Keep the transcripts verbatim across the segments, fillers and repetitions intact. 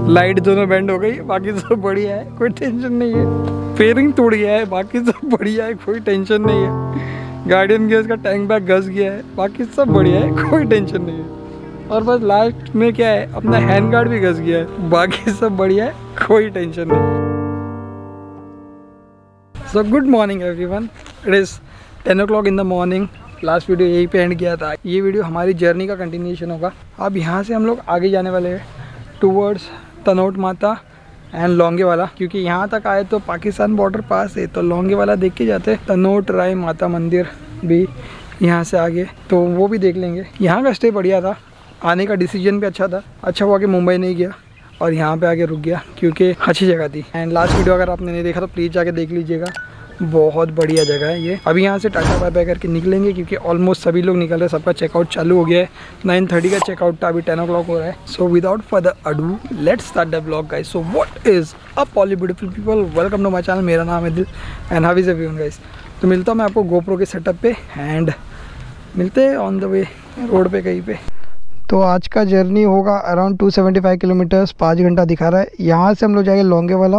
Light दोनों band हो गई, बाकी सब बढ़िया है, कोई टेंशन नहीं है। फेयरिंग टूट गया है, बाकी सब बढ़िया है, कोई टेंशन नहीं है। गार्डियन गियर का टैंक बैग घस गया है, बाकी सब बढ़िया है, कोई टेंशन नहीं है। और बस लास्ट में क्या है, अपना हैंड गार्ड भी घस गया है, बाकी सब बढ़िया है, कोई टेंशन नहीं। So good morning everyone, it is ten o'clock in the morning. Last video यहीं पे एंड किया था। ये वीडियो हमारी जर्नी का कंटिन्यूशन होगा। अब यहाँ से हम लोग आगे जाने वाले हैं टूवर्ड्स तनोट माता एंड लॉन्गेवाला, क्योंकि यहाँ तक आए तो पाकिस्तान बॉर्डर पास है, तो लॉन्गेवाला देख के जाते। तनोट राय माता मंदिर भी यहाँ से आगे, तो वो भी देख लेंगे। यहाँ का स्टे बढ़िया था, आने का डिसीजन भी अच्छा था। अच्छा हुआ कि मुंबई नहीं गया और यहाँ पे आगे रुक गया, क्योंकि अच्छी जगह थी। एंड लास्ट वीडियो अगर आपने नहीं देखा तो प्लीज़ जाके देख लीजिएगा, बहुत बढ़िया जगह है ये। अभी यहाँ से टाटा बाय बाय करके निकलेंगे, क्योंकि ऑलमोस्ट सभी लोग निकल रहे हैं, सबका चेकआउट चालू हो गया है। नाइन थर्टी का चेकआउट था, अभी टेन ओ क्लॉक हो रहा है। So without further ado let's start the vlog guys. So what is up all you beautiful people, welcome to my channel. मेरा नाम है Dil and how is everyone guys. तो मिलता हूँ मैं आपको गोप्रो के सेटअप पे, एंड मिलते हैं ऑन द वे रोड पे कहीं पे। तो आज का जर्नी होगा around two seventy five kilometres, पाँच घंटा दिखा रहा है। यहाँ से हम लोग जाएंगे लॉन्गेवाला,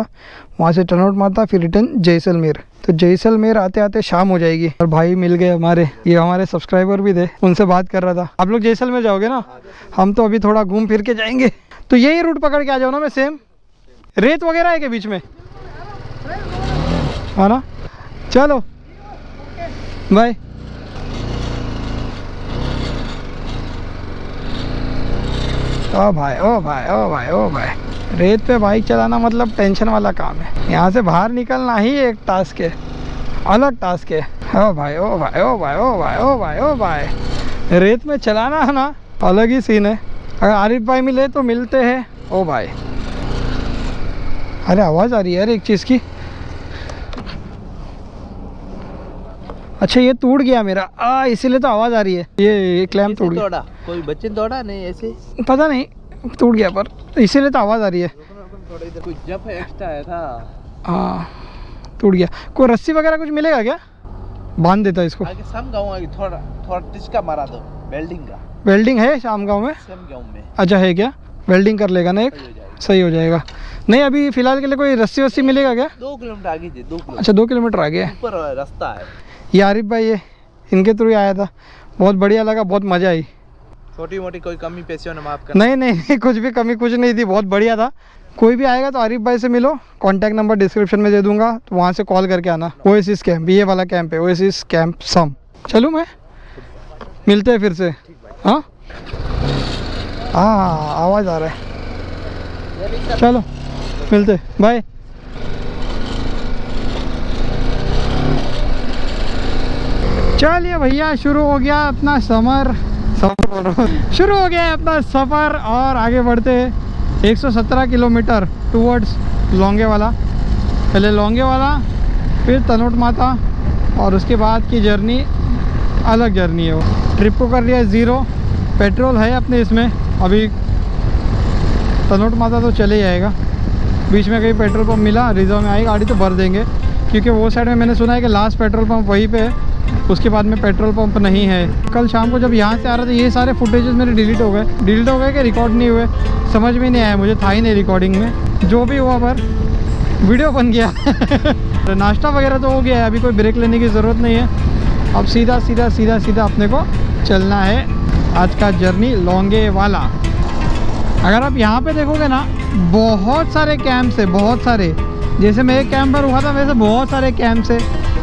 वहाँ से टनोट माता, फिर रिटर्न जैसलमेर। तो जैसलमेर आते आते शाम हो जाएगी। और भाई मिल गए हमारे, ये हमारे सब्सक्राइबर भी थे, उनसे बात कर रहा था। आप लोग जैसलमेर जाओगे ना, हम तो अभी थोड़ा घूम फिर के जाएंगे। तो यही रूट पकड़ के आ जाओ ना, मैं सेम रेत वगैरह है के बीच में, है ना। चलो भाई, ओ भाई ओ भाई ओ भाई ओ भाई, रेत पे बाइक चलाना मतलब टेंशन वाला काम है। यहाँ से बाहर निकलना ही एक टास्क है, अलग टास्क है। ओ भाई ओ भाई ओ भाई ओ भाई ओ भाई ओ भाई, रेत में चलाना है ना, अलग ही सीन है। अगर आरिफ भाई मिले तो मिलते हैं। ओ भाई, अरे आवाज़ आ रही है यार एक चीज़ की। अच्छा ये टूट गया मेरा, आ इसीलिए तो आवाज़ आ रही है। ये, ये क्लैम्प टूट गया, कोई बच्चे तोड़ा नहीं ऐसे, पता नहीं टूट गया, पर इसीलिए तो आवाज़ आ रही है। कुछ जब एक्स्ट्रा है था, हाँ टूट गया। कोई रस्सी वगैरह कुछ मिलेगा क्या, बांध देता इसको। शाम गाँव आगे थोड़ा थोड़ा टिचका मारा दो, वेल्डिंग का। वेल्डिंग है शाम गाँव में? शाम गाँव में अच्छा है क्या, वेल्डिंग कर लेगा ना, एक सही हो जाएगा। नहीं अभी फिलहाल के लिए कोई रस्सी वस्सी मिलेगा क्या? दो किलोमीटर आगे थे, दो। अच्छा दो किलोमीटर आगे है रास्ता है। ये आरिफ भाई ये इनके थ्रू आया था, बहुत बढ़िया लगा, बहुत मज़ा आई। छोटी मोटी कोई कमी पेशी हो ना, माफ करना। नहीं नहीं कुछ भी कमी कुछ नहीं थी, बहुत बढ़िया था। कोई भी आएगा तो आरिफ भाई से मिलो, कॉन्टैक्ट नंबर डिस्क्रिप्शन में दे दूंगा, तो वहाँ से कॉल करके आना। ओएसिस कैंप, ये वाला कैंप है, ओएसिस कैंप सम। चलूँ मैं, मिलते हैं फिर से। हाँ हाँ आवाज़ आ रहा है, चलो मिलते, बाय। चलिए भैया, शुरू हो गया अपना समर सफर, शुरू हो गया अपना सफ़र। और आगे बढ़ते हैं एक सौ सत्रह किलोमीटर टूवर्ड्स लॉन्गेवाला। पहले लॉन्गेवाला, फिर तनोट माता, और उसके बाद की जर्नी अलग जर्नी है। वो ट्रिप को कर लिया ज़ीरो, पेट्रोल है अपने इसमें। अभी तनोट माता तो चले जाएगा, बीच में कहीं पेट्रोल पम्प मिला रिजर्व में आई गाड़ी तो भर देंगे, क्योंकि वो साइड में मैंने सुना है कि लास्ट पेट्रोल पम्प वहीं पे है, उसके बाद में पेट्रोल पंप नहीं है। कल शाम को जब यहाँ से आ रहा था, ये सारे फुटेजेस मेरे डिलीट हो गए, डिलीट हो गए कि रिकॉर्ड नहीं हुए समझ में नहीं आया, मुझे था ही नहीं रिकॉर्डिंग में। जो भी हुआ पर वीडियो बन गया। तो नाश्ता वगैरह तो हो गया है, अभी कोई ब्रेक लेने की ज़रूरत नहीं है। अब सीधा सीधा सीधा सीधा अपने को चलना है। आज का जर्नी लॉन्गेवाला। अगर आप यहाँ पर देखोगे ना, बहुत सारे कैंप्स है, बहुत सारे। जैसे मैं एक कैंप पर रुका था, वैसे बहुत सारे कैंप्स है,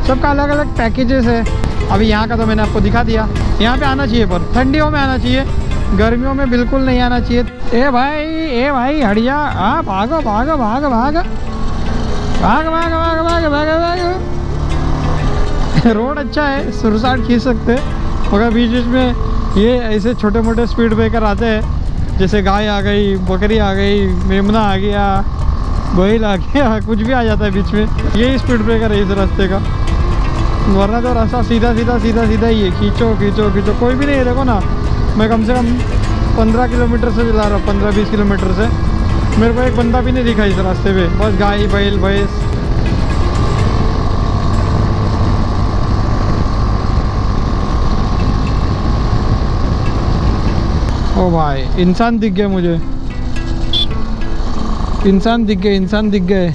सबका अलग अलग पैकेजेस है। अभी यहाँ का तो मैंने आपको दिखा दिया। यहाँ पे आना चाहिए, पर ठंडियों में आना चाहिए, गर्मियों में बिल्कुल नहीं आना चाहिए। ए भाई ए भाई हड़िया, हाँ भागो भागो भाग भाग भाग भाग भाग भाग भाग भाग। रोड अच्छा है, सुरसाट खींच सकते हैं, मगर बीच बीच में ये ऐसे छोटे मोटे स्पीड ब्रेकर आते हैं, जैसे गाय आ गई, बकरी आ गई, मेमना आ गया, बैल आ गया, कुछ भी आ जाता है बीच में। यही स्पीड ब्रेकर है इस रास्ते का, वरना तो रास्ता सीधा सीधा सीधा सीधा ही है। खींचो खींचो खींचो, कोई भी नहीं है। देखो ना, मैं कम से कम पंद्रह किलोमीटर से चला रहा हूँ, पंद्रह बीस किलोमीटर से मेरे को एक बंदा भी नहीं दिखा इस रास्ते पे, बस गाय बैल भैंस। ओ भाई इंसान दिख गया मुझे। इंसान दिख गए, इंसान दिख गए।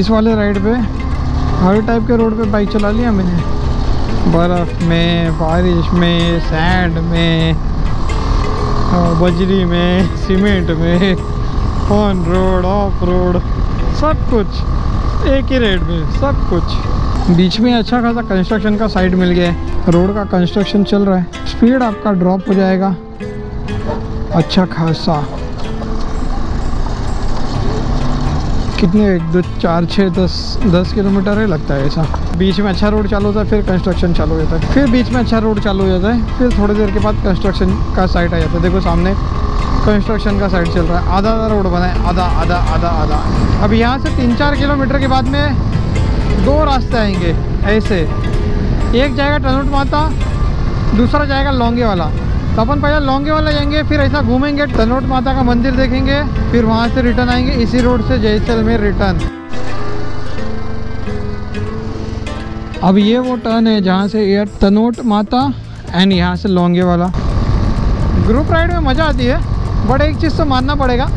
इस वाले राइड पे हर टाइप के रोड पे बाइक चला लिया मैंने, बर्फ़ में, बारिश में, सैंड में, बजरी में, सीमेंट में, ऑन रोड, ऑफ रोड, सब कुछ एक ही रेट में सब कुछ। बीच में अच्छा खासा कंस्ट्रक्शन का साइड मिल गया है, रोड का कंस्ट्रक्शन चल रहा है। स्पीड आपका ड्रॉप हो जाएगा अच्छा खासा। कितने, एक दो चार छः दस दस किलोमीटर है लगता है ऐसा। बीच में अच्छा रोड चालू होता है, फिर कंस्ट्रक्शन चालू हो जाता है, फिर बीच में अच्छा रोड चालू हो जाता है, फिर थोड़ी देर के बाद कंस्ट्रक्शन का साइट आ जाता है। देखो सामने कंस्ट्रक्शन का साइट चल रहा है, आधा आधा रोड बना है, आधा आधा आधा आधा। अब यहाँ से तीन चार किलोमीटर के बाद में दो रास्ते आएंगे ऐसे, एक जाएगा टनोट माता, दूसरा जाएगा लॉन्गेवाला। तो अपन पहले लॉन्गेवाला जाएंगे, फिर ऐसा घूमेंगे, तनोट माता का मंदिर देखेंगे, फिर वहाँ से रिटर्न आएंगे इसी रोड से जैसलमेर रिटर्न। अब ये वो टर्न है जहाँ से ये तनोट माता एंड यहाँ से लॉन्गेवाला। ग्रुप राइड में मज़ा आती है, बट एक चीज़ तो मानना पड़ेगा,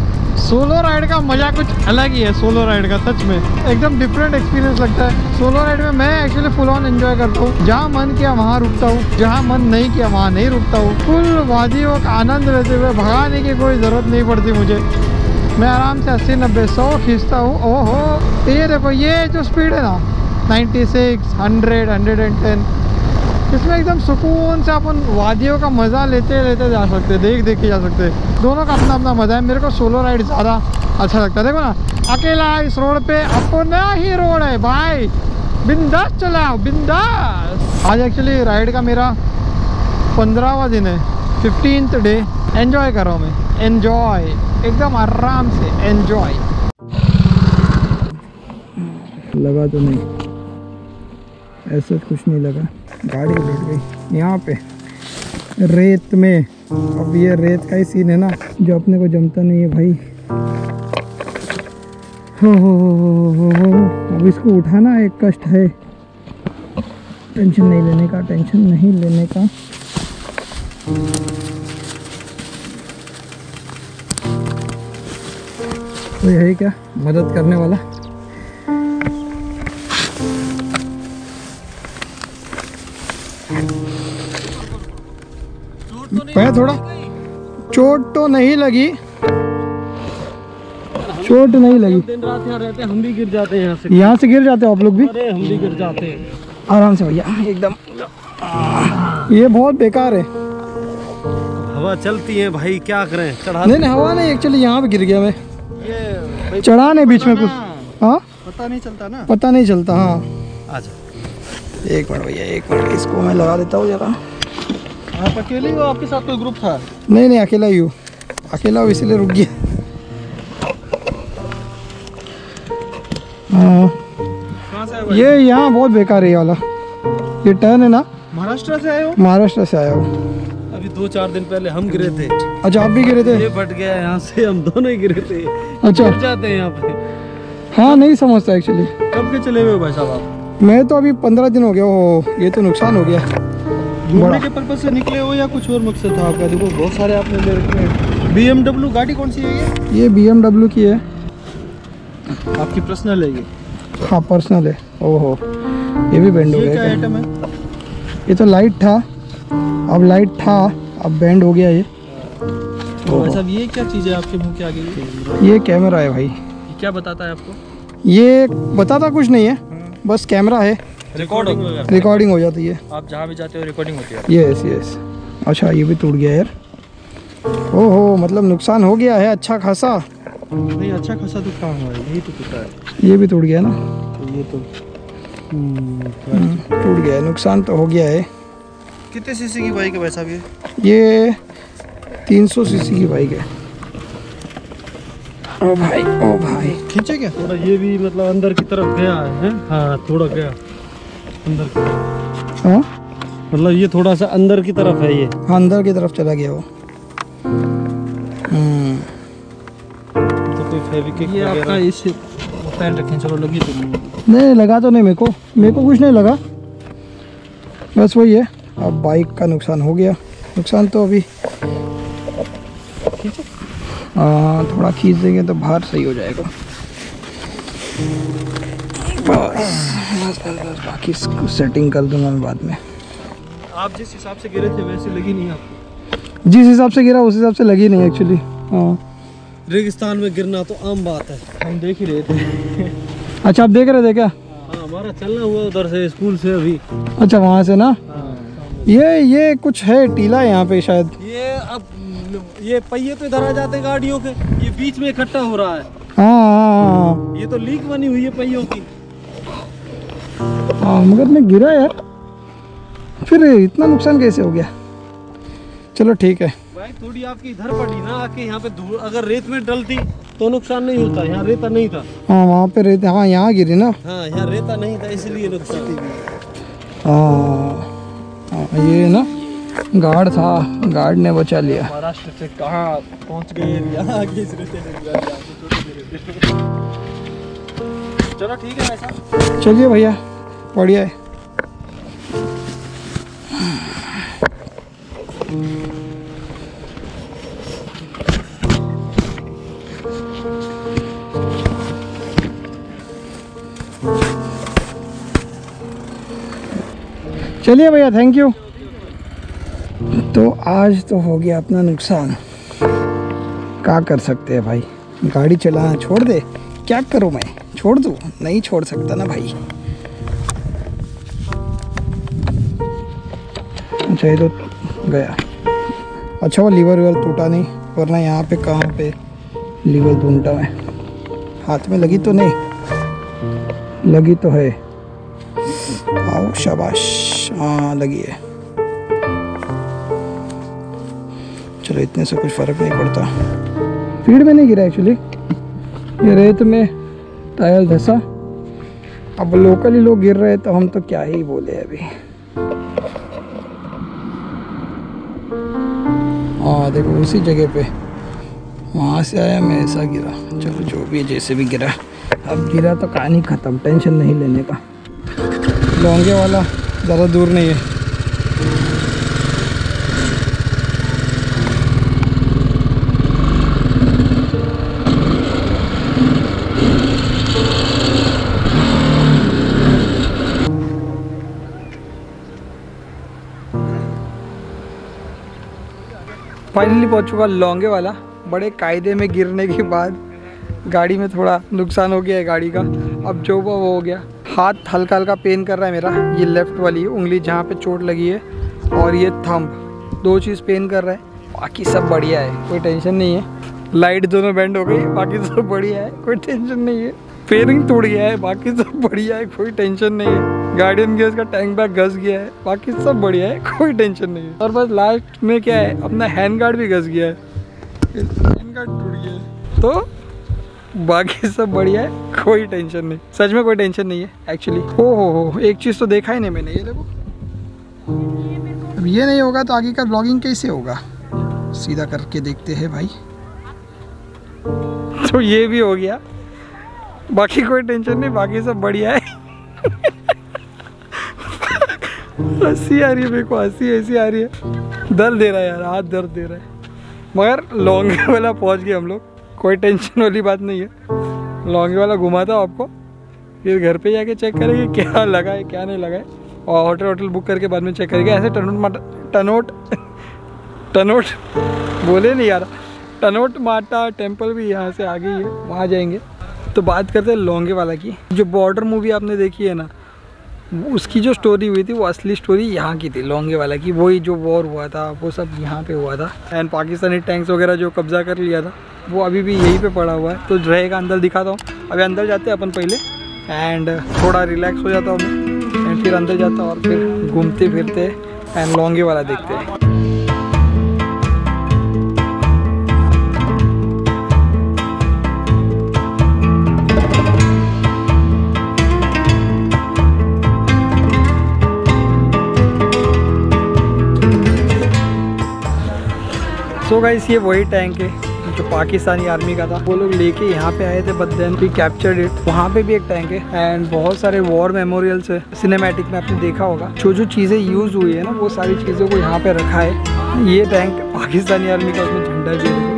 सोलो राइड का मज़ा कुछ अलग ही है। सोलो राइड का सच में एकदम डिफरेंट एक्सपीरियंस लगता है। सोलो राइड में मैं एक्चुअली फुल ऑन एंजॉय करता हूँ, जहाँ मन किया वहाँ रुकता हूँ, जहाँ मन नहीं किया वहाँ नहीं रुकता हूँ। फुल वादी का आनंद लेते हुए, भगाने की कोई ज़रूरत नहीं पड़ती मुझे। मैं आराम से अस्सी नब्बे सौ खींचता हूँ। ओहो ये देखो, ये जो स्पीड है ना ninety six hundred hundred and ten इसमें एकदम सुकून से अपन वादियों का मज़ा लेते लेते जा सकते, देख देख के जा सकते। दोनों का अपना अपना मज़ा है। मेरे को सोलो राइड ज़्यादा अच्छा लगता है। देखो ना अकेला इस रोड पे, अपना ही रोड है भाई, बिंदास चलाओ बिंदास। आज एक्चुअली राइड का मेरा पंद्रहवा दिन है, फिफ्टींथ डे। एन्जॉय कर रहा हूँ मैं, एन्जॉय एकदम आराम से एन्जॉय। लगा तो नहीं, ऐसा कुछ नहीं लगा। गाड़ी उलट गई यहाँ पे रेत में। अब ये रेत का ही सीन है ना, जो अपने को जमता नहीं है भाई। हो हो हो हो, अब इसको उठाना एक कष्ट है। टेंशन नहीं लेने का, टेंशन नहीं लेने का। तो यही क्या मदद करने वाला। थोड़ा चोट तो नहीं लगी, चोट नहीं लगी। दिन रात यहाँ रहते हम भी गिर जाते हैं, यहाँ से यहाँ से गिर जाते हो आप लोग भी? अरे हम भी गिर जाते हैं। आराम से भैया एकदम। ये बहुत बेकार है, हवा चलती है भाई क्या करें। चढ़ा नहीं नहीं, हवा नहीं, एक्चुअली यहाँ पे गिर गया मैं, चढ़ाने बीच में कुछ। हाँ पता नहीं चलता ना, पता नहीं चलता। हाँ अच्छा एक मिनट भैया, एक मिनट इसको मैं लगा देता हूँ जरा। आप अकेले हो, आपके साथ कोई ग्रुप था? नहीं नहीं अकेला ही हूँ, अकेला हूँ इसलिए रुक गया। कहाँ से आए भाई? ये यहाँ बहुत बेकार है ये वाला, ये टर्न है ना। महाराष्ट्र से आए हो? महाराष्ट्र से आया हूँ। अभी दो चार दिन पहले हम गिरे थे। अच्छा आप भी गिरे थे? ये फट गया यहाँ से, हम दोनों ही गिरे थे। अच्छा गिर जाते हैं यहाँ पे। हाँ नहीं समझता एक्चुअली। कब के चले हुए भाई साहब आप? मैं तो अभी पंद्रह दिन हो गया। ओह ये तो नुकसान हो गया। घूमने के पर्पज से निकले हो या कुछ और मकसद था आपका? देखो बहुत सारे आपने मेरे को। बी एम डब्ल्यू गाड़ी कौन सी है ये? ये बी एम डब्ल्यू की है। आपकी पर्सनल है ये? हाँ पर्सनल है। ओहो ये भी बेंड हो गया। ये क्या आइटम है? ये तो लाइट था, अब लाइट था अब बेंड हो गया ये। भाई साहब ये क्या चीज़ है आपके मुँह के आगे? ये कैमरा है भाई। क्या बताता है आपको? ये बताता कुछ नहीं है, बस कैमरा है। रिकॉर्डिंग रिकॉर्डिंग हो जाती है, आप जहाँ भी जाते हो रिकॉर्डिंग होती है। Yes yes. अच्छा ये भी टूट गया यार। ओहो मतलब नुकसान हो गया है अच्छा खासा। नहीं अच्छा खासा तो कहाँ हुआ है, यही तो टूटा है। ये भी टूट गया ना, तो ये तो टूट गया है, नुकसान तो हो गया है। कितने सीसी की बाइक है भाई साहब ये? ये तीन सौ सीसी की बाइक है। ओ भाई ओ भाई खींचे क्या थोड़ा? ये भी मतलब अंदर की तरफ गया है। हाँ थोड़ा गया अंदर की तरफ। हाँ मतलब ये थोड़ा सा अंदर की तरफ है ये। हाँ अंदर की तरफ चला गया वो। हम्म तो कोई फेविकिक वगैरह? ये आपका इस पैर रखें। चलो लगी तो नहीं, नहीं लगा तो नहीं, मेरे को मेरे को कुछ नहीं लगा, बस वही है। अब बाइक का नुकसान हो गया, नुकसान तो अभी आ, थोड़ा खींच देंगे तो बाहर सही हो जाएगा। बस बस बस बाकी सेटिंग कर दूंगा मैं बाद में। आप जिस हिसाब से गिरे थे वैसे लगी नहीं आपको? जिस हिसाब से गिरा उस हिसाब से लगी नहीं एक्चुअली। हाँ, रेगिस्तान में गिरना तो आम बात है, हम देख ही रहे थे। अच्छा आप देख रहे थे क्या? हाँ, हमारा चलना हुआ उधर से स्कूल से अभी। अच्छा वहाँ से ना? ये ये कुछ है टीला यहाँ पे शायद। ये अब ये पहिए तो इधर आ जाते हैं गाड़ियों के, ये बीच में इकट्ठा हो रहा है। हाँ, ये तो लीक बनी हुई है पहियों की। हाँ, मगर मैं गिरा यार, फिर इतना नुकसान कैसे हो गया? चलो ठीक है। बाइक थोड़ी आपकी इधर पड़ी ना आके, यहाँ पे धूल अगर रेत में डलती तो नुकसान नहीं होता। यहाँ रेता नहीं था। हाँ वहाँ पे रेता, हाँ यहाँ गिरी ना। हाँ यहाँ रेता नहीं था इसलिए नुकसान। हाँ ये ना गार्ड था, गार्ड ने बचा लिया। महाराष्ट्र से कहाँ पहुँच गए यहाँ के इस रेते में। चलो ठीक है भाई साहब, चलिए भैया, बढ़िया है। चलिए भैया, थैंक यू। तो आज तो हो गया अपना नुकसान, क्या कर सकते हैं भाई। गाड़ी चलाना छोड़ दे, क्या करूँ मैं, छोड़ दूँ? नहीं छोड़ सकता ना भाई। अच्छा ये तो गया, अच्छा वो लीवर वीवर टूटा नहीं, वरना यहाँ पे कहाँ पे लीवर ढूंढता मैं। हाथ में लगी तो नहीं? लगी तो है। आओ शाबाश, हाँ लगी है। चलो इतने से कुछ फ़र्क नहीं पड़ता। भीड़ में नहीं गिरा एक्चुअली, ये रेत में टायर धंसा। अब लोकल ही लोग गिर रहे तो हम तो क्या ही बोले अभी। हाँ देखो उसी जगह पे, वहाँ से आया मैं, ऐसा गिरा। चलो जो भी है, जैसे भी गिरा, अब गिरा तो कहानी ख़त्म, टेंशन नहीं लेने का। लौंगे वाला ज़्यादा दूर नहीं है। फाइनली पहुँच चुका लौंगे वाला। बड़े कायदे में गिरने के बाद गाड़ी में थोड़ा नुकसान हो गया है गाड़ी का। अब जो वो हो गया, हाथ हल्का हल्का पेन कर रहा है मेरा, ये लेफ़्ट वाली उंगली जहाँ पे चोट लगी है, और ये थंब, दो चीज़ पेन कर रहा है। बाकी सब बढ़िया है, कोई टेंशन नहीं है। लाइट दोनों बैंड हो गई, बाकी सब बढ़िया है, कोई टेंशन नहीं है। फेयरिंग टूट गया है, बाकी सब बढ़िया है, कोई टेंशन नहीं है। गार्डियन गियर का टैंक बैग घस गया है, बाकी सब बढ़िया है, कोई टेंशन नहीं है। और बस लास्ट में क्या है, अपना हैंड गार्ड भी घस गया है, हैंड गार्ड टूट गया है, तो बाकी सब बढ़िया है, कोई टेंशन नहीं। सच में कोई टेंशन नहीं है एक्चुअली। हो हो हो एक चीज़ तो देखा ही नहीं मैंने, ये देखो। अब ये नहीं होगा तो आगे का ब्लॉगिंग कैसे होगा? सीधा करके देखते हैं भाई। तो ये भी हो गया, बाकी कोई टेंशन नहीं, बाकी सब बढ़िया है। हंसी आ रही है मेरे को, हंसी ऐसी आ रही है, दर्द दे रहा है यार, हाथ दर्द दे रहा है। मगर लौंगे वाला पहुंच गए हम लोग, कोई टेंशन वाली बात नहीं है। लौंगे वाला घुमाता हूँ आपको, फिर घर पे जाके चेक करेंगे क्या लगा है क्या नहीं लगा है, और होटल होटल बुक करके बाद में चेक करेंगे। ऐसे टनोट माटा टनोट टनोट बोले नहीं यार, टनोट माता टेम्पल भी यहाँ से आगे ही है, वहाँ जाएंगे। तो बात करते हैं लौंगे वाला की। जो बॉर्डर मूवी आपने देखी है ना, उसकी जो स्टोरी हुई थी वो असली स्टोरी यहाँ की थी, लौंगे वाला की। वही जो वॉर हुआ था वो सब यहाँ पे हुआ था, एंड पाकिस्तानी टैंक्स वगैरह जो कब्जा कर लिया था वो अभी भी यहीं पे पड़ा हुआ है। तो रहेगा, अंदर दिखाता हूँ। अभी अंदर जाते हैं अपन पहले, एंड थोड़ा रिलैक्स हो जाता हूँ मैं, एंड फिर अंदर जाता हूँ और फिर घूमते फिरते एंड लौंगे वाला देखते हैं। तो गाइस ये वही टैंक है जो पाकिस्तानी आर्मी का था, वो लोग लेके यहाँ पे आए थे, but then we captured it. वहाँ पे भी एक टैंक है एंड बहुत सारे वॉर मेमोरियल्स है। सिनेमैटिक में आपने देखा होगा जो जो चीज़ें यूज़ हुई है ना, वो सारी चीज़ों को यहाँ पे रखा है। ये टैंक पाकिस्तानी आर्मी का, उसमें झंडा भी है।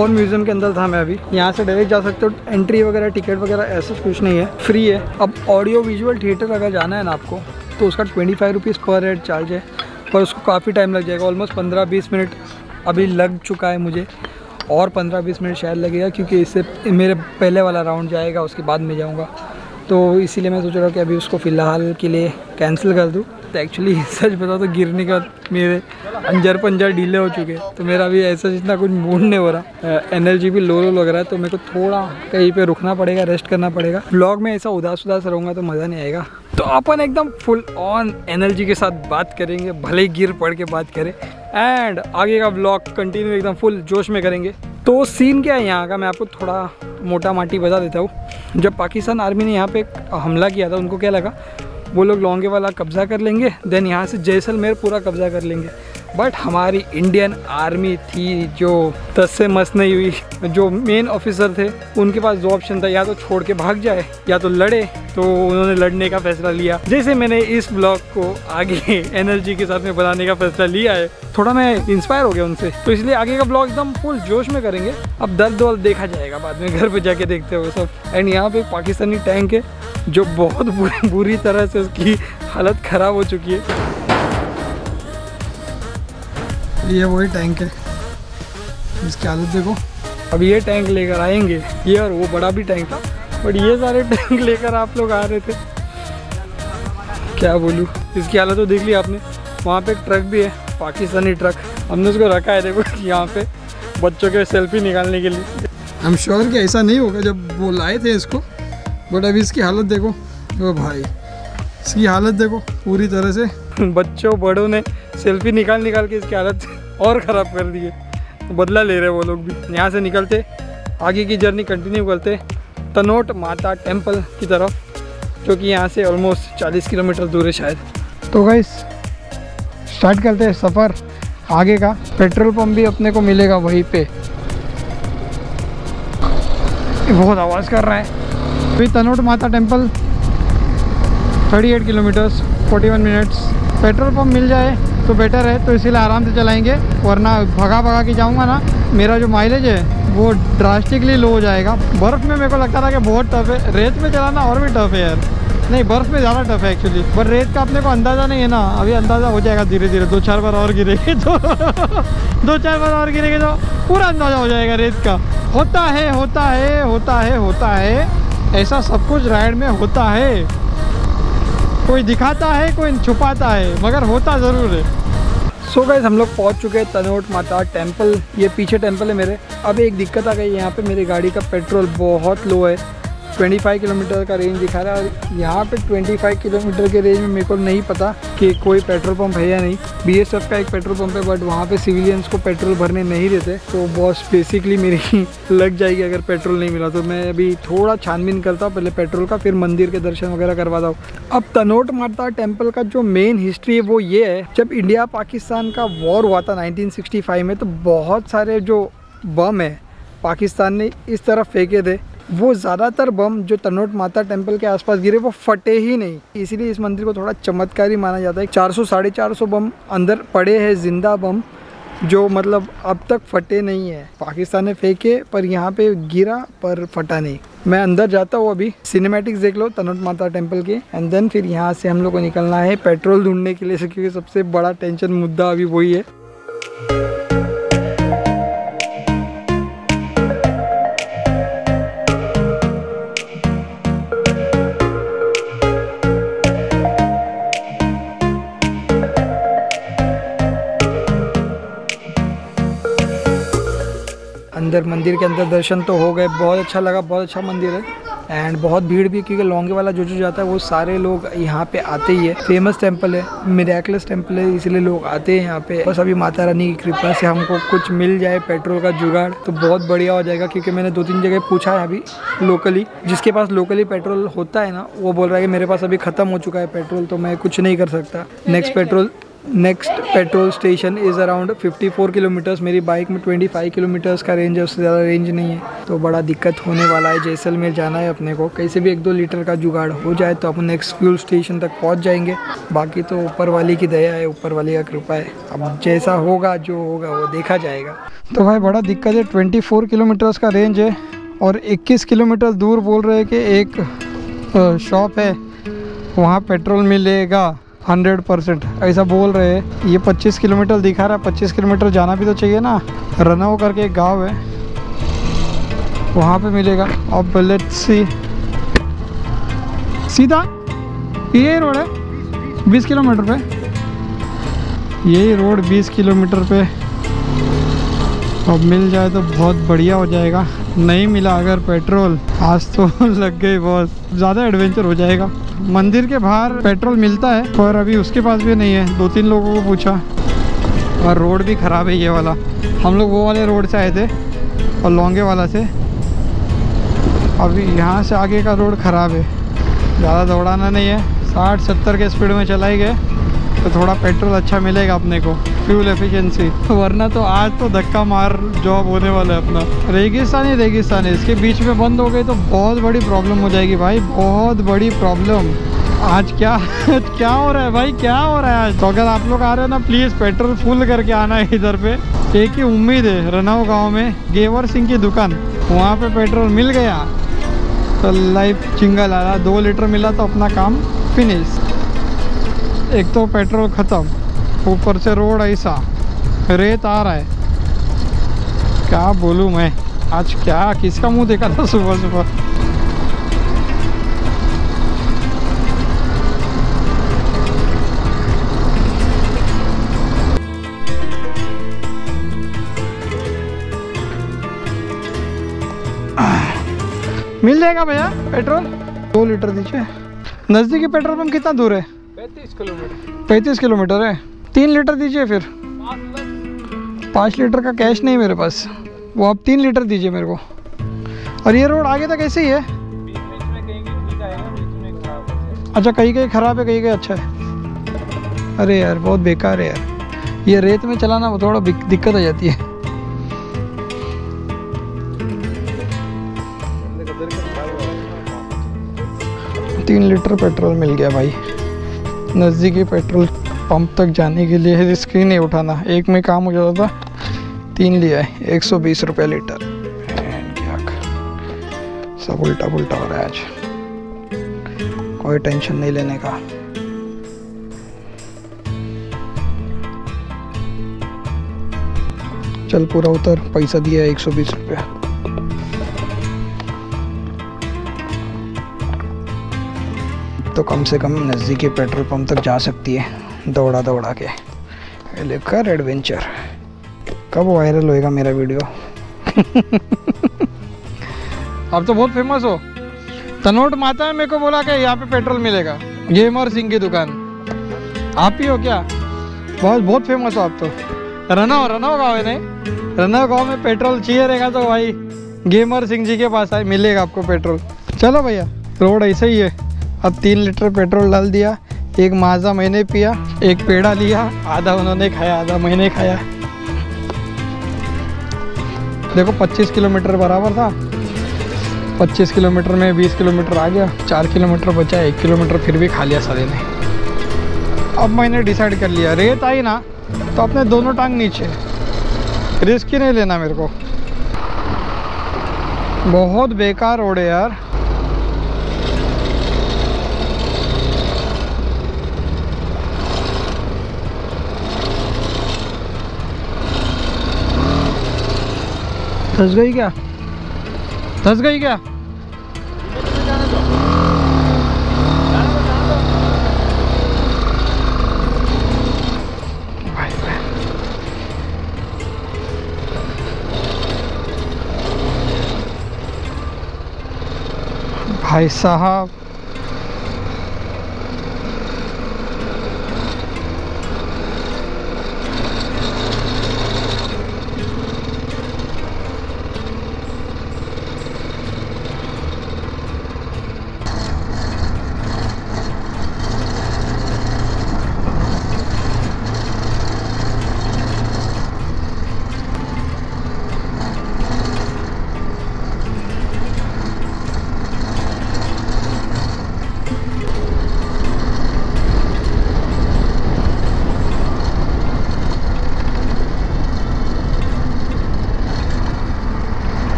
वॉर म्यूजियम के अंदर था मैं अभी। यहाँ से डायरेक्ट जा सकते हो, एंट्री वगैरह टिकट वगैरह ऐसा कुछ नहीं है, फ्री है। अब ऑडियो विजुअल थिएटर अगर जाना है ना आपको, तो उसका twenty five rupees per head charge है, पर उसको काफ़ी टाइम लग जाएगा, ऑलमोस्ट पंद्रह बीस मिनट अभी लग चुका है मुझे, और पंद्रह बीस मिनट शायद लगेगा, क्योंकि इससे मेरे पहले वाला राउंड जाएगा, उसके बाद मैं जाऊँगा, तो इसीलिए मैं सोच रहा हूँ कि अभी उसको फ़िलहाल के लिए कैंसिल कर दूँ। तो एक्चुअली सच बताओ तो गिरने का मेरे अंजर पंजर ढीले हो चुके हैं, तो मेरा भी ऐसा जितना कुछ मूड नहीं हो रहा, एनर्जी भी लो लो लग रहा है, तो मेरे को थोड़ा कहीं पे रुकना पड़ेगा, रेस्ट करना पड़ेगा। व्लॉग में ऐसा उदास उदास रहूँगा तो मज़ा नहीं आएगा, तो अपन एकदम फुल ऑन एनर्जी के साथ बात करेंगे, भले ही गिर पड़ के बात करें, एंड आगे का व्लॉग कंटिन्यू एकदम फुल जोश में करेंगे। तो सीन क्या है यहाँ का, मैं आपको थोड़ा मोटा माटी बता देता हूँ। जब पाकिस्तान आर्मी ने यहाँ पर हमला किया था, उनको क्या लगा, वो लोग लोंगेवाल कब्ज़ा कर लेंगे, देन यहाँ से जैसलमेर पूरा कब्ज़ा कर लेंगे, बट हमारी इंडियन आर्मी थी जो दस से मस नहीं हुई। जो मेन ऑफिसर थे उनके पास दो ऑप्शन था, या तो छोड़ के भाग जाए या तो लड़े, तो उन्होंने लड़ने का फैसला लिया। जैसे मैंने इस ब्लॉग को आगे एनर्जी के साथ में बनाने का फैसला लिया है, थोड़ा मैं इंस्पायर हो गया उनसे, तो इसलिए आगे का ब्लॉग एकदम फुल जोश में करेंगे। अब दर्द वाल देखा जाएगा बाद में, घर पर जाके देखते हो सब। एंड यहाँ पे पाकिस्तानी टैंक है जो बहुत बुरी बुरी तरह से उसकी हालत ख़राब हो चुकी है। ये वही टैंक है, इसकी हालत देखो। अब ये टैंक लेकर आएंगे, ये और वो बड़ा भी टैंक था, बट ये सारे टैंक लेकर आप लोग आ रहे थे, क्या बोलूँ। इसकी हालत तो देख ली आपने। वहाँ पे एक ट्रक भी है, पाकिस्तानी ट्रक, हमने उसको रखा है देखो यहाँ पे बच्चों के सेल्फी निकालने के लिए। आई एम श्योर कि ऐसा नहीं होगा जब वो लाए थे इसको, बट अभी इसकी हालत देखो, वो भाई इसकी हालत देखो पूरी तरह से। बच्चों बड़ों ने सेल्फी निकाल निकाल के इसकी हालत और ख़राब कर दी है, बदला ले रहे हैं वो लोग भी। यहाँ से निकलते, आगे की जर्नी कंटिन्यू करते तनोट माता टेम्पल की तरफ, जो कि यहाँ से ऑलमोस्ट चालीस किलोमीटर दूर है शायद। तो गाइस स्टार्ट करते हैं सफ़र आगे का। पेट्रोल पम्प भी अपने को मिलेगा वहीं पे। बहुत आवाज़ कर रहा है। फिर तनोट माता टेम्पल अड़तीस किलोमीटर्स इकतालीस मिनट्स। पेट्रोल पम्प मिल जाए तो बेटर है, तो इसीलिए आराम से चलाएंगे, वरना भगा भगा के जाऊंगा ना, मेरा जो माइलेज है वो ड्रास्टिकली लो हो जाएगा। बर्फ़ में मेरे को लगता था कि बहुत टफ है, रेत में चलाना और भी टफ है यार, नहीं बर्फ़ में ज़्यादा टफ है एक्चुअली, बट रेत का अपने को अंदाज़ा नहीं है ना, अभी अंदाज़ा हो जाएगा धीरे धीरे। दो चार बार और गिरेगी तो दो चार बार और गिरेगी तो पूरा अंदाज़ा हो जाएगा रेत का। होता है होता है होता है होता है ऐसा सब कुछ राइड में होता है, कोई दिखाता है कोई छुपाता है, मगर होता ज़रूर है। सो गाइस हम लोग पहुंच चुके हैं तनोट माता टेम्पल। ये पीछे टेम्पल है मेरे। अब एक दिक्कत आ गई यहाँ पे, मेरी गाड़ी का पेट्रोल बहुत लो है, पच्चीस किलोमीटर का रेंज दिखा रहा है, और यहाँ पे पच्चीस किलोमीटर के रेंज में मेरे को नहीं पता कि कोई पेट्रोल पंप है या नहीं। बीएसएफ का एक पेट्रोल पंप है, बट वहाँ पे सिविलियंस को पेट्रोल भरने नहीं देते, तो बॉस बेसिकली मेरी लग जाएगी अगर पेट्रोल नहीं मिला तो। मैं अभी थोड़ा छानबीन करता हूँ पहले पेट्रोल का, फिर मंदिर के दर्शन वगैरह करवाता हूँ। अब तनोट माता टेम्पल का जो मेन हिस्ट्री है वो ये है, जब इंडिया पाकिस्तान का वॉर हुआ था नाइनटीन सिक्सटी फाइव में, तो बहुत सारे जो बम है पाकिस्तान ने इस तरफ फेंके थे, वो ज़्यादातर बम जो तनोट माता टेम्पल के आसपास गिरे वो फटे ही नहीं, इसीलिए इस मंदिर को थोड़ा चमत्कारी माना जाता है। चार सौ साढ़े चार सौ बम अंदर पड़े हैं, जिंदा बम, जो मतलब अब तक फटे नहीं है। पाकिस्तान ने फेंके पर यहाँ पे गिरा पर फटा नहीं। मैं अंदर जाता हूँ, अभी सिनेमैटिक्स देख लो तनोट माता टेम्पल के, एंड देन फिर यहाँ से हम लोग को निकलना है पेट्रोल ढूंढने के लिए, क्योंकि सबसे बड़ा टेंशन मुद्दा अभी वही है। अंदर मंदिर के अंदर दर्शन तो हो गए, बहुत अच्छा लगा, बहुत अच्छा मंदिर है। एंड बहुत भीड़ भी, क्योंकि लॉन्गेवाला जो जो जाता है वो सारे लोग यहाँ पे आते ही है। फेमस टेम्पल है, मिरेकलस टेम्पल है, इसलिए लोग आते हैं यहाँ पे। बस अभी माता रानी की कृपा से हमको कुछ मिल जाए पेट्रोल का जुगाड़ तो बहुत बढ़िया हो जाएगा, क्योंकि मैंने दो तीन जगह पूछा है अभी लोकली, जिसके पास लोकली पेट्रोल होता है ना वो बोल रहा है कि मेरे पास अभी ख़त्म हो चुका है पेट्रोल, तो मैं कुछ नहीं कर सकता। Next petrol next petrol station is around fifty four kilometres. मेरी बाइक में ट्वेंटी फाइव किलोमीटर्स का रेंज है, उससे ज़्यादा रेंज नहीं है, तो बड़ा दिक्कत होने वाला है। जैसलमेर जाना है अपने को, कैसे भी एक दो लीटर का जुगाड़ हो जाए तो अपन नेक्स्ट फ्यूल स्टेशन तक पहुंच जाएंगे। बाकी तो ऊपर वाली की दया है, ऊपर वाली का कृपा है, अब जैसा होगा जो होगा वो देखा जाएगा। तो भाई बड़ा दिक्कत है, ट्वेंटी फोर किलोमीटर्स का रेंज है और इक्कीस किलोमीटर दूर बोल रहे हैं कि एक शॉप है वहाँ पेट्रोल मिलेगा हंड्रेड परसेंट, ऐसा बोल रहे हैं। ये पच्चीस किलोमीटर दिखा रहा है, पच्चीस किलोमीटर जाना भी तो चाहिए ना। रनाव करके एक गांव है वहाँ पे मिलेगा। अब लेट्स सी, सीधा ये रोड है बीस किलोमीटर पे, यही रोड बीस किलोमीटर पे। अब मिल जाए तो बहुत बढ़िया हो जाएगा, नहीं मिला अगर पेट्रोल आज तो लग गई बॉस, ज़्यादा एडवेंचर हो जाएगा। मंदिर के बाहर पेट्रोल मिलता है पर अभी उसके पास भी नहीं है, दो तीन लोगों को पूछा। और रोड भी ख़राब है ये वाला, हम लोग वो वाले रोड से आए थे और लॉन्गेवाला से, अभी यहाँ से आगे का रोड ख़राब है। ज़्यादा दौड़ाना नहीं है, साठ सत्तर के स्पीड में चलाए गए तो थोड़ा पेट्रोल अच्छा मिलेगा अपने को, फ्यूल एफिशिएंसी, वरना तो आज तो धक्का मार जॉब होने वाला है अपना। रेगिस्तान ही रेगिस्तान है, इसके बीच में बंद हो गई तो बहुत बड़ी प्रॉब्लम हो जाएगी भाई, बहुत बड़ी प्रॉब्लम। आज क्या क्या हो रहा है भाई, क्या हो रहा है आज। तो अगर आप लोग आ रहे हो ना प्लीज़ पेट्रोल फुल करके आना है इधर पे। एक ही उम्मीद है, रनाव गाँव में गेवर सिंह की दुकान, वहाँ पर पे पेट्रोल मिल गया तो लाइफ चिंगा ला रहा, दो लीटर मिला तो अपना काम फिनिश। एक तो पेट्रोल ख़त्म, ऊपर से रोड ऐसा रेत आ रहा है, क्या बोलूँ मैं आज, क्या किसका मुंह देखा था सुबह सुबह। मिल जाएगा भैया पेट्रोल, दो लीटर दीजिए। नज़दीकी पेट्रोल पंप कितना दूर है? पैंतीस किलोमीटर। पैंतीस किलोमीटर है, तीन लीटर दीजिए फिर। पाँच लीटर का कैश नहीं मेरे पास, वो आप तीन लीटर दीजिए मेरे को। और ये रोड आगे तक ऐसे ही है, अच्छा कहीं कहीं ख़राब है कहीं कहीं अच्छा है। अरे यार बहुत बेकार है यार, ये रेत में चलाना वो थोड़ा दिक्कत हो जाती है। तीन लीटर पेट्रोल मिल गया भाई, नज़दीकी पेट्रोल पंप तक जाने के लिए रिस्क ही नहीं उठाना, एक में काम हो जाता था। तीन लिया है, एक सौ बीस रुपये लीटर। एंड क्या सब उल्टा पुल्टा हो रहा है आज, कोई टेंशन नहीं लेने का। चल पूरा उतर, पैसा दिया है एक सौ बीस रुपया। तो कम से कम नज़दीकी पेट्रोल पंप तक जा सकती है दौड़ा दौड़ा के। लेकर एडवेंचर कब वायरल होएगा मेरा वीडियो। आप तो बहुत फेमस हो। तनोट माता है मेरे को बोला कि यहाँ पे पेट्रोल मिलेगा, गेमर सिंह की दुकान। आप ही हो क्या? बहुत बहुत फेमस हो आप तो। रनाव रनाव गाँव है नहीं, रनाव गाँव में पेट्रोल चाहिए रहेगा तो भाई गेमर सिंह जी के पास आए, मिलेगा आपको पेट्रोल। चलो भैया, रोड ऐसे ही है। अब तीन लीटर पेट्रोल डाल दिया, एक माजा मैंने पिया, एक पेड़ा लिया, आधा उन्होंने खाया आधा मैंने खाया। देखो पच्चीस किलोमीटर बराबर था, पच्चीस किलोमीटर में बीस किलोमीटर आ गया, चार किलोमीटर बचा, एक किलोमीटर फिर भी खा लिया सारे ने। अब मैंने डिसाइड कर लिया, रेत आई ना तो अपने दोनों टांग नीचे, रिस्क ही नहीं लेना मेरे को। बहुत बेकार रोड है यार, धस गई क्या? धस गई क्या? भाई साहब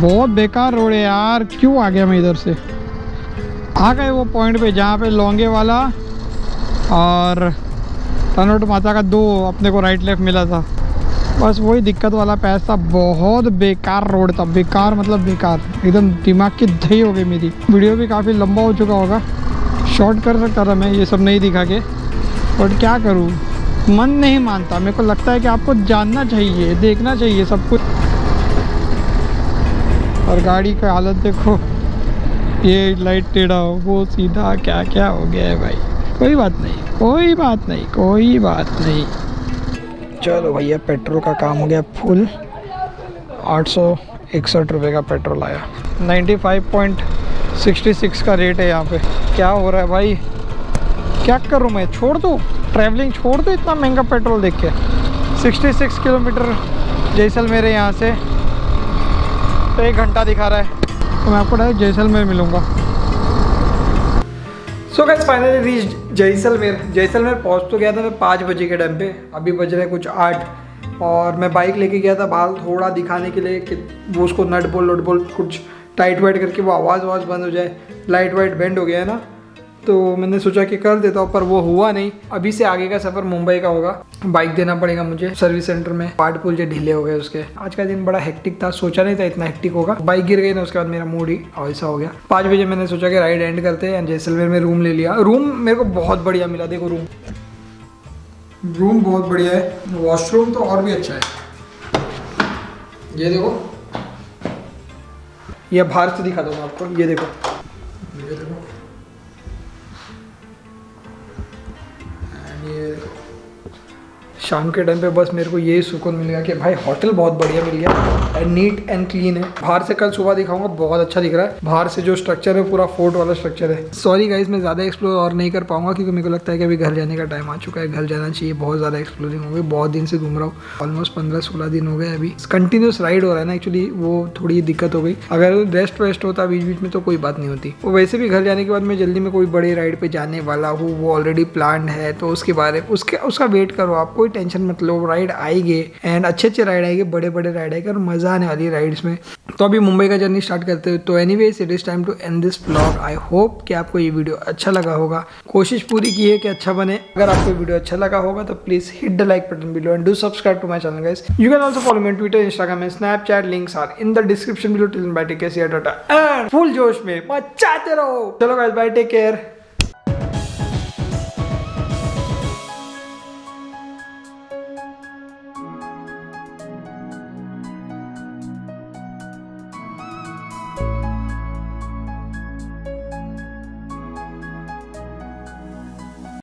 बहुत बेकार रोड है यार, क्यों आ गया मैं इधर से। आ गए वो पॉइंट पे जहाँ पे लोंगे वाला और तनोट माता का दो अपने को राइट लेफ्ट मिला था। बस वही दिक्कत वाला पैस था, बहुत बेकार रोड था, बेकार मतलब बेकार, एकदम दिमाग की धई हो गई मेरी। वीडियो भी काफ़ी लंबा हो चुका होगा, शॉर्ट कर सकता था मैं ये सब नहीं दिखा के, बट क्या करूँ, मन नहीं मानता। मेरे को लगता है कि आपको जानना चाहिए, देखना चाहिए सब कुछ। और गाड़ी का हालत देखो, ये लाइट टेढ़ा हो, वो सीधा, क्या क्या हो गया है भाई। कोई बात नहीं, कोई बात नहीं, कोई बात नहीं। चलो भैया, पेट्रोल का काम हो गया फुल। आठ सौ इकसठ रुपये का पेट्रोल आया। Ninety five point sixty six का रेट है यहाँ पे। क्या हो रहा है भाई, क्या करूँ मैं, छोड़ दो ट्रैवलिंग, छोड़ दो इतना महंगा पेट्रोल देख के। छियासठ किलोमीटर जैसलमेर है यहाँ से, तो एक घंटा दिखा रहा है, तो मैं आपको डायरेक्ट जैसलमेर मिलूंगा। So guys, finally reach Jaisalmer. Jaisalmer पहुंच तो गया था मैं पाँच बजे के टाइम पे, अभी बज रहे कुछ आठ। और मैं बाइक लेके गया था बाहर थोड़ा दिखाने के लिए कि वो उसको नट बोल्ट नट बोल्ट कुछ टाइट वाइट करके वो आवाज़ आवाज़ बंद हो जाए। लाइट वाइट बैंड हो गया है ना, तो मैंने सोचा कि कर देता हूँ, पर वो हुआ नहीं। अभी से आगे का सफ़र मुंबई का होगा। बाइक देना पड़ेगा मुझे सर्विस सेंटर में, पार्ट पुल जो ढीले हो गए उसके। आज का दिन बड़ा हेक्टिक था, सोचा नहीं था इतना हेक्टिक होगा। बाइक गिर गई ना, उसके बाद मेरा मूड ही ऐसा हो गया। पाँच बजे मैंने सोचा कि राइड एंड करते हैं। जैसलमेर में रूम ले लिया, रूम मेरे को बहुत बढ़िया मिला। देखो रूम रूम बहुत बढ़िया है, वॉशरूम तो और भी अच्छा है। ये देखो, यह बाहर से दिखा दूँगा आपको। ये देखो, ये देखो, शाम के टाइम पे बस मेरे को यही सुकून मिल गया कि भाई होटल बहुत बढ़िया मिल गया एंड नीट एंड क्लीन है। बाहर से कल सुबह दिखाऊंगा, बहुत अच्छा दिख रहा है। बाहर से जो स्ट्रक्चर है पूरा फोर्ट वाला स्ट्रक्चर है। सॉरी गाइस, मैं ज़्यादा एक्सप्लोर और नहीं कर पाऊंगा क्योंकि मेरे को लगता है कि अभी घर जाने का टाइम आ चुका है, घर जाना चाहिए। बहुत ज़्यादा एक्सप्लोरिंग हो गई, बहुत दिन से घूम रहा हूँ, ऑलमोस्ट पंद्रह सोलह दिन हो गए। अभी कंटिन्यूस राइड हो रहा है ना, एक्चुअली वो थोड़ी दिक्कत हो गई। अगर रेस्ट वेस्ट होता बीच बीच में तो कोई बात नहीं होती। वैसे भी घर जाने के बाद मैं जल्दी में कोई बड़ी राइड पर जाने वाला हूँ, वो ऑलरेडी प्लान है, तो उसके बारे उसके उसका वेट करो आप, कोई टेंशन मत लो। राइड आएगी एंड अच्छे अच्छे राइड आएंगे, बड़े बड़े राइड आएंगे और मज़ा आने वाली राइड्स में। तो अभी मुंबई का जर्नी स्टार्ट करते हो। तो anyways, it is time to end this vlog. I hope कि आपको ये वीडियो अच्छा लगा होगा, कोशिश पूरी की है कि अच्छा बने। अगर आपको वीडियो अच्छा लगा होगा तो please hit the like button below and do subscribe to my channel guys. You can also follow me on Twitter, Instagram and Snapchat, links are in the description below. Till then bye, take care, see you, tata and full जोश में मचाते रहो। चलो guys, bye, take care.